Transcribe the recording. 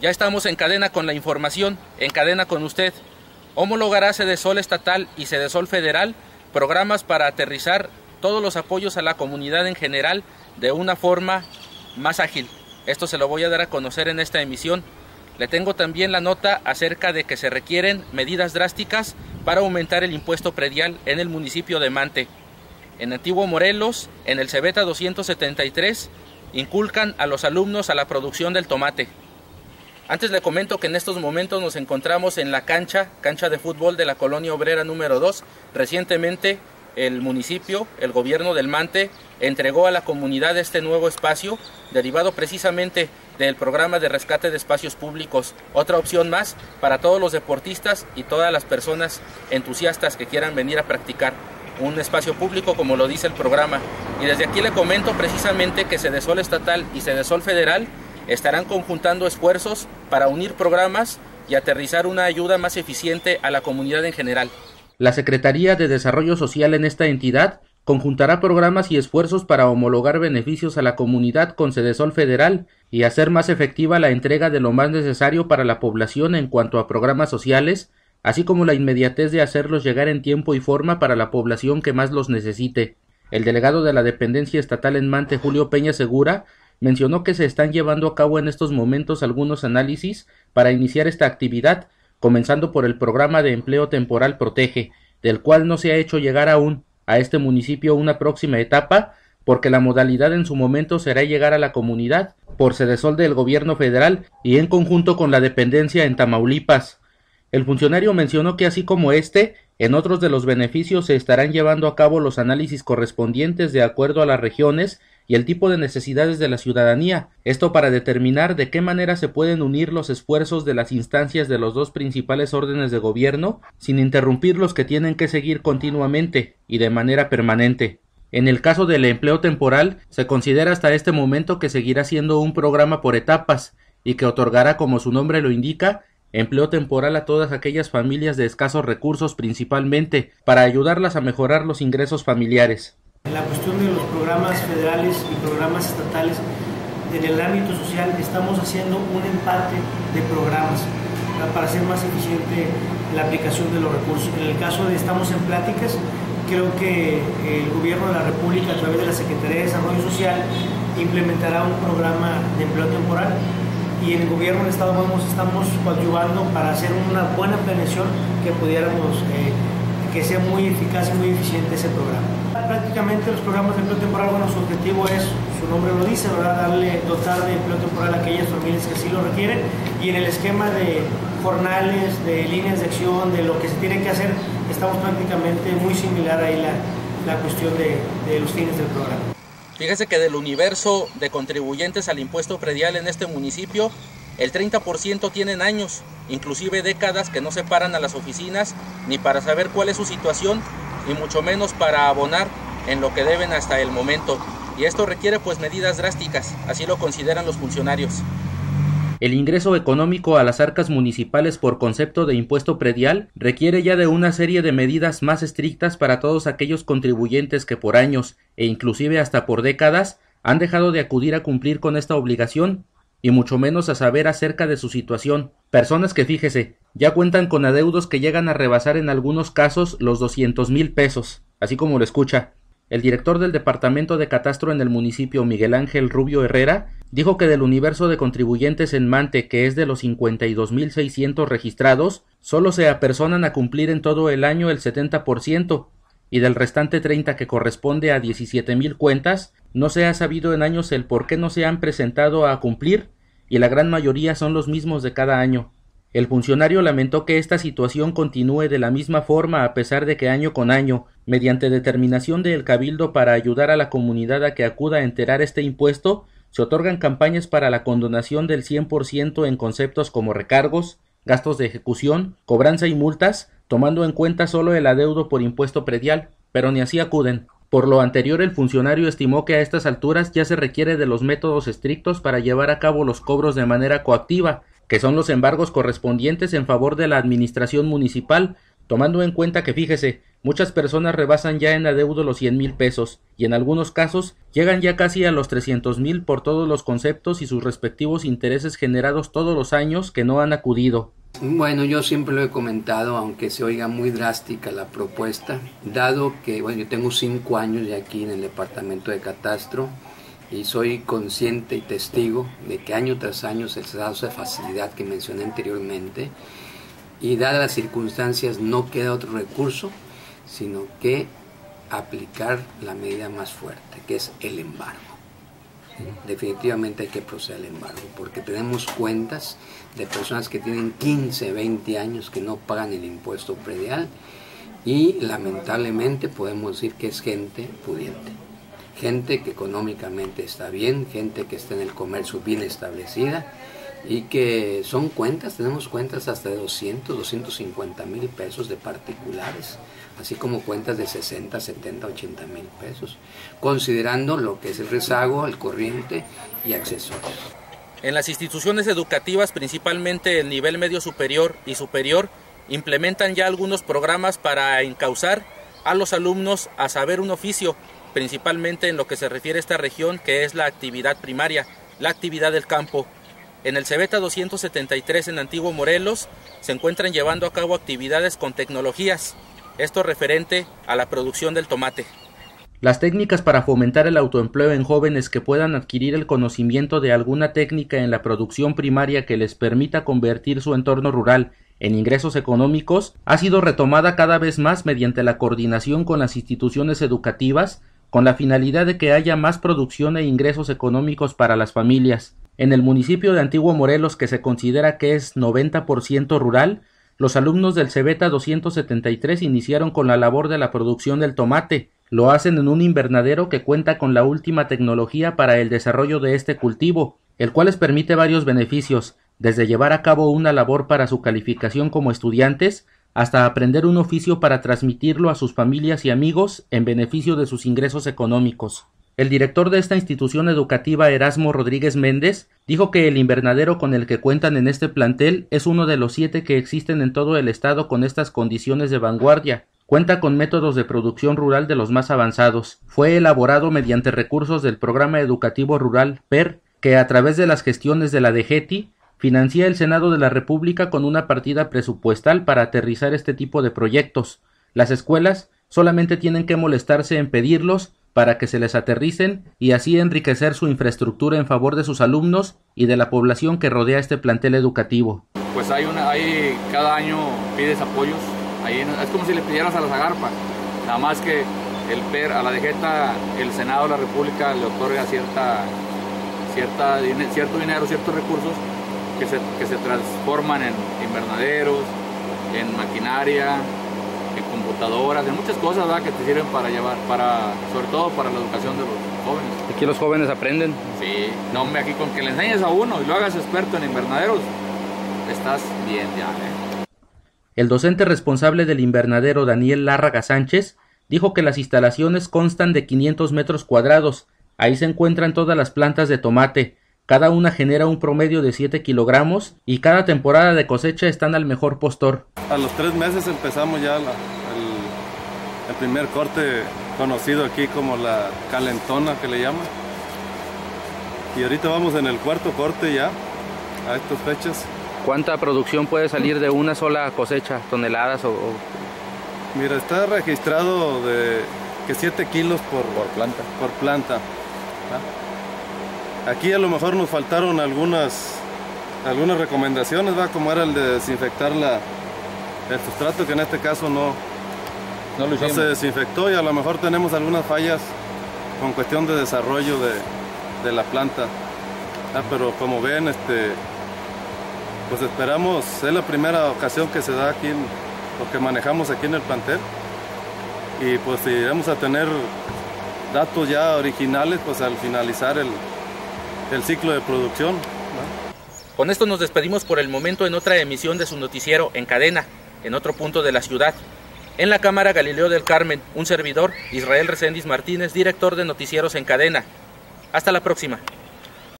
Ya estamos en cadena con la información, en cadena con usted. Homologará Sedesol estatal y Sedesol federal programas para aterrizar todos los apoyos a la comunidad en general de una forma más ágil. Esto se lo voy a dar a conocer en esta emisión. Le tengo también la nota acerca de que se requieren medidas drásticas para aumentar el impuesto predial en el municipio de Mante. En Antiguo Morelos, en el CBTA 273, inculcan a los alumnos a la producción del tomate. Antes le comento que en estos momentos nos encontramos en la cancha de fútbol de la colonia obrera número 2. Recientemente el municipio, el gobierno del Mante, entregó a la comunidad este nuevo espacio, derivado precisamente del programa de rescate de espacios públicos. Otra opción más para todos los deportistas y todas las personas entusiastas que quieran venir a practicar un espacio público, como lo dice el programa. Y desde aquí le comento precisamente que Sedesol estatal y Sedesol federal estarán conjuntando esfuerzos para unir programas y aterrizar una ayuda más eficiente a la comunidad en general. La Secretaría de Desarrollo Social en esta entidad conjuntará programas y esfuerzos para homologar beneficios a la comunidad con Sedesol federal y hacer más efectiva la entrega de lo más necesario para la población en cuanto a programas sociales, así como la inmediatez de hacerlos llegar en tiempo y forma para la población que más los necesite. El delegado de la dependencia estatal en Mante, Julio Peña Segura, mencionó que se están llevando a cabo en estos momentos algunos análisis para iniciar esta actividad, comenzando por el programa de empleo temporal Protege, del cual no se ha hecho llegar aún a este municipio una próxima etapa, porque la modalidad en su momento será llegar a la comunidad por Sedesol del gobierno federal y en conjunto con la dependencia en Tamaulipas. El funcionario mencionó que así como este, en otros de los beneficios se estarán llevando a cabo los análisis correspondientes de acuerdo a las regiones y el tipo de necesidades de la ciudadanía, esto para determinar de qué manera se pueden unir los esfuerzos de las instancias de los dos principales órdenes de gobierno, sin interrumpir los que tienen que seguir continuamente y de manera permanente. En el caso del empleo temporal, se considera hasta este momento que seguirá siendo un programa por etapas y que otorgará, como su nombre lo indica, empleo temporal a todas aquellas familias de escasos recursos principalmente, para ayudarlas a mejorar los ingresos familiares. En la cuestión de los programas federales y programas estatales, en el ámbito social estamos haciendo un empate de programas para hacer más eficiente la aplicación de los recursos. En el caso de estamos en pláticas, creo que el Gobierno de la República a través de la Secretaría de Desarrollo Social implementará un programa de empleo temporal y en el Gobierno del Estado estamos coadyuvando para hacer una buena planeación que pudiéramos que sea muy eficaz y muy eficiente ese programa. Prácticamente los programas de empleo temporal, bueno, su objetivo es, su nombre lo dice, ¿verdad?, dotar de empleo temporal a aquellas familias que así lo requieren, y en el esquema de jornales, de líneas de acción, de lo que se tiene que hacer, estamos prácticamente muy similar ahí la cuestión de los fines del programa. Fíjese que del universo de contribuyentes al impuesto predial en este municipio, el 30% tienen años, inclusive décadas, que no se paran a las oficinas ni para saber cuál es su situación, y mucho menos para abonar en lo que deben hasta el momento. Y esto requiere pues medidas drásticas, así lo consideran los funcionarios. El ingreso económico a las arcas municipales por concepto de impuesto predial requiere ya de una serie de medidas más estrictas para todos aquellos contribuyentes que por años e inclusive hasta por décadas han dejado de acudir a cumplir con esta obligación y mucho menos a saber acerca de su situación. Personas que, fíjese, ya cuentan con adeudos que llegan a rebasar en algunos casos los 200,000 pesos, así como lo escucha. El director del Departamento de Catastro en el municipio, Miguel Ángel Rubio Herrera, dijo que del universo de contribuyentes en Mante, que es de los 52,600 registrados, solo se apersonan a cumplir en todo el año el 70%, y del restante 30 que corresponde a 17,000 cuentas, no se ha sabido en años el por qué no se han presentado a cumplir, y la gran mayoría son los mismos de cada año. El funcionario lamentó que esta situación continúe de la misma forma a pesar de que año con año, mediante determinación del Cabildo para ayudar a la comunidad a que acuda a enterar este impuesto, se otorgan campañas para la condonación del 100% en conceptos como recargos, gastos de ejecución, cobranza y multas, tomando en cuenta solo el adeudo por impuesto predial, pero ni así acuden. Por lo anterior, el funcionario estimó que a estas alturas ya se requiere de los métodos estrictos para llevar a cabo los cobros de manera coactiva, que son los embargos correspondientes en favor de la administración municipal, tomando en cuenta que, fíjese, muchas personas rebasan ya en adeudo los 100,000 pesos y en algunos casos llegan ya casi a los 300,000 por todos los conceptos y sus respectivos intereses generados todos los años que no han acudido. Bueno, yo siempre lo he comentado, aunque se oiga muy drástica la propuesta, dado que, bueno, yo tengo 5 años ya aquí en el departamento de catastro y soy consciente y testigo de que año tras año se les ha dado esa facilidad que mencioné anteriormente y dadas las circunstancias no queda otro recurso sino que aplicar la medida más fuerte, que es el embargo. Definitivamente hay que proceder al embargo, porque tenemos cuentas de personas que tienen 15, 20 años que no pagan el impuesto predial y lamentablemente podemos decir que es gente pudiente, gente que económicamente está bien, gente que está en el comercio bien establecida y que son cuentas, tenemos cuentas hasta de 200, 250 mil pesos de particulares, así como cuentas de 60, 70, 80 mil pesos, considerando lo que es el rezago, el corriente y accesorios. En las instituciones educativas, principalmente el nivel medio superior y superior, implementan ya algunos programas para encauzar a los alumnos a saber un oficio, principalmente en lo que se refiere a esta región, que es la actividad primaria, la actividad del campo. En el CBTA 273 en Antiguo Morelos se encuentran llevando a cabo actividades con tecnologías, esto referente a la producción del tomate. Las técnicas para fomentar el autoempleo en jóvenes que puedan adquirir el conocimiento de alguna técnica en la producción primaria que les permita convertir su entorno rural en ingresos económicos ha sido retomada cada vez más mediante la coordinación con las instituciones educativas con la finalidad de que haya más producción e ingresos económicos para las familias. En el municipio de Antiguo Morelos, que se considera que es 90% rural, los alumnos del CBTA 273 iniciaron con la labor de la producción del tomate. Lo hacen en un invernadero que cuenta con la última tecnología para el desarrollo de este cultivo, el cual les permite varios beneficios, desde llevar a cabo una labor para su calificación como estudiantes, hasta aprender un oficio para transmitirlo a sus familias y amigos en beneficio de sus ingresos económicos. El director de esta institución educativa, Erasmo Rodríguez Méndez, dijo que el invernadero con el que cuentan en este plantel es uno de los 7 que existen en todo el estado con estas condiciones de vanguardia. Cuenta con métodos de producción rural de los más avanzados. Fue elaborado mediante recursos del Programa Educativo Rural PER, que a través de las gestiones de la DGETI financia el Senado de la República con una partida presupuestal para aterrizar este tipo de proyectos. Las escuelas solamente tienen que molestarse en pedirlos para que se les aterricen y así enriquecer su infraestructura en favor de sus alumnos y de la población que rodea este plantel educativo. Pues cada año pides apoyos, es como si le pidieras a la SAGARPA, nada más que el PER, a la DGETA, el Senado de la República le otorga cierto dinero, ciertos recursos que se transforman en invernaderos, en maquinaria, en computadoras, en muchas cosas, ¿verdad?, que te sirven para llevar, sobre todo para la educación de los jóvenes. ¿Aquí los jóvenes aprenden? Sí, no, hombre, aquí con que le enseñes a uno y lo hagas experto en invernaderos, estás bien ya, ¿eh? El docente responsable del invernadero, Daniel Lárraga Sánchez, dijo que las instalaciones constan de 500 metros cuadrados. Ahí se encuentran todas las plantas de tomate. Cada una genera un promedio de 7 kilogramos y cada temporada de cosecha están al mejor postor. A los 3 meses empezamos ya el primer corte conocido aquí como la calentona que le llaman. Y ahorita vamos en el 4.º corte ya, a estas fechas. ¿Cuánta producción puede salir de una sola cosecha? ¿Toneladas o...? Mira, está registrado de que 7 kilos por planta. ¿Ah? Aquí a lo mejor nos faltaron algunas recomendaciones, ¿va? Como era el de desinfectar el sustrato, que en este caso no se desinfectó, y a lo mejor tenemos algunas fallas con cuestión de desarrollo de la planta. Ah, pero como ven, pues esperamos, es la primera ocasión que se da aquí, lo que manejamos aquí en el plantel, y pues si vamos a tener datos ya originales, pues al finalizar el ciclo de producción, ¿no? Con esto nos despedimos por el momento en otra emisión de su noticiero En Cadena, en otro punto de la ciudad. En la cámara, Galileo del Carmen, un servidor, Israel Reséndiz Martínez, director de Noticieros En Cadena. Hasta la próxima.